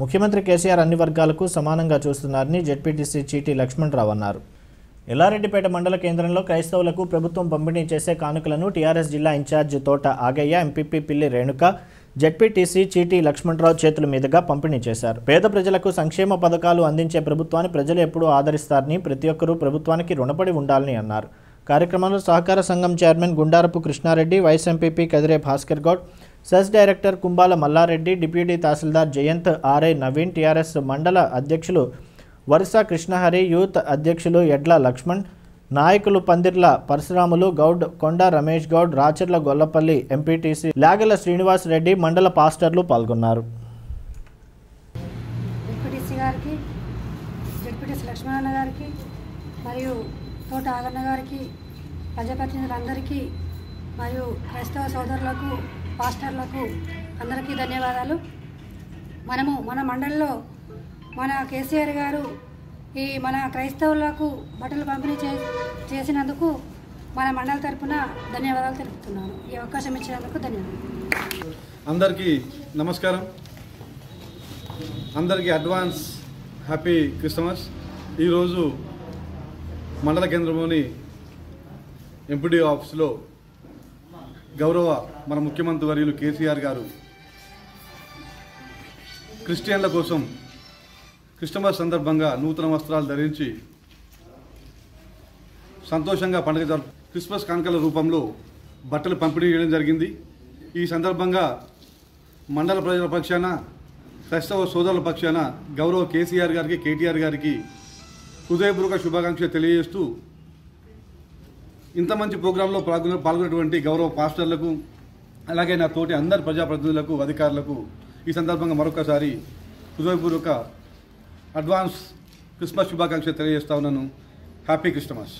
ముఖ్యమంత్రి కేసీఆర్ అన్ని వర్గాలకు సమానంగా చూస్తున్నారని జెడ్పీటీసీ చీటి లక్ష్మణ్ రావు అన్నారు। ఎల్లారెడ్డీపేట మండల కేంద్రంలో క్రైస్తవులకు ప్రభుత్వం పంపిణీ చేసే కానుకలను టీఆర్ఎస్ జిల్లా ఇన్ఛార్జ్ తోట ఆగయ్య, ఎంపీపీ పిల్లి రేణుక, జెడ్పీటీసీ చీటి లక్ష్మణరావు చేతుల మీదుగా పంపిణీ చేశారు। పేద ప్రజలకు సంక్షేమ పథకాలు అందించే ప్రభుత్వాన్ని ప్రజలు ఎప్పుడూ ఆదరిస్తారని, ప్రతి ఒక్కరూ ప్రభుత్వానికి రుణపడి ఉండాలని అన్నారు। కార్యక్రమంలో సహకార సంఘం chairman Gundarapu Krishna Reddy, vice MPP Kadire Bhaskar Goud, CESS director Kumbal Ellareddy, deputy tahsildar Jayant RA Naveen, TRS mandal अध्यक्षुलु वरसा कृष्णहरी, यूथ अध्यक्षुलु एड्ला लक्ष्मण नायक, पंदर्शुरा परशुरामुलु गौड, कोंडा रमेश गौड, राचर्ल गोल्लपल्ली, एमपीटीसी लागल श्रीनिवास रेडी, मंडल पास्टर्लु पाल्गोन्नारु। పాస్టర్లకు అందరికీ ధన్యవాదాలు। మనము మన మండలంలో మన కేసీఆర్ గారు ఈ మన క్రైస్తవులకు బట్టలు పంపిణీ చేసినందుకు మన మండల తరపున ధన్యవాదాలు తెలుపుతున్నాను। ఈ అవకాశం ఇచ్చినందుకు ధన్యవాదాలు। అందరికీ నమస్కారం। అందరికీ అడ్వాన్స్ హ్యాపీ క్రిస్మస్। ఈరోజు మండల కేంద్రంలోని ఎంపీడీ ఆఫీసులో గౌరవ మన ముఖ్యమంత్రి వర్యులు కేసీఆర్ గారు క్రిస్టియన్ల కోసం క్రిస్మస్ సందర్భంగా నూతన వస్త్రాలు ధరించి సంతోషంగా పండుగ జరుపుకున్నారు। క్రిస్మస్ కానుకల రూపంలో బట్టలు పంపిణీ చేయడం జరిగింది। ఈ సందర్భంగా మండల ప్రజల పక్షాన, క్రైస్తవ సోదరుల పక్షాన గౌరవ కేసీఆర్ గారికి, కేటీఆర్ గారికి హృదయపూర్వక శుభాకాంక్షలు తెలియజేస్తూ, ఇంత మంచి ప్రోగ్రాంలో పాల్గొన్నటువంటి గౌరవ పాస్టర్లకు, అలాగే నా తోటి అందరి ప్రజాప్రతినిధులకు, అధికారులకు ఈ సందర్భంగా మరొకసారి హృదయపూర్వక అడ్వాన్స్ క్రిస్మస్ శుభాకాంక్షలు తెలియజేస్తా ఉన్నాను। Happy Christmas.